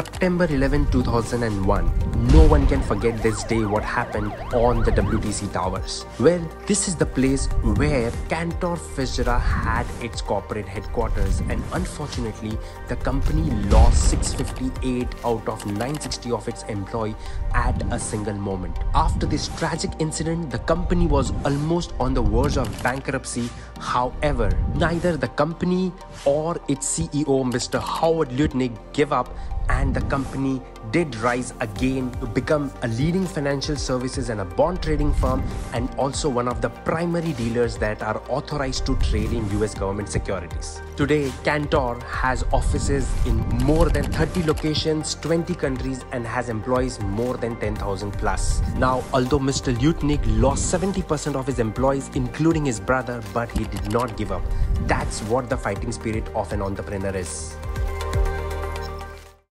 September 11, 2001. No one can forget this day, what happened on the WTC towers. Well, this is the place where Cantor Fitzgerald had its corporate headquarters, and unfortunately, the company lost 658 out of 960 of its employees at a single moment. After this tragic incident, the company was almost on the verge of bankruptcy. However, neither the company or its CEO, Mr. Howard Lutnick, gave up, and the company did rise again to become a leading financial services and a bond trading firm, and also one of the primary dealers that are authorized to trade in US government securities. Today, Cantor has offices in more than 30 locations, 20 countries, and has employees more than 10,000 plus. Now, although Mr. Lutnick lost 70% of his employees, including his brother, but he did not give up. That's what the fighting spirit of an entrepreneur is.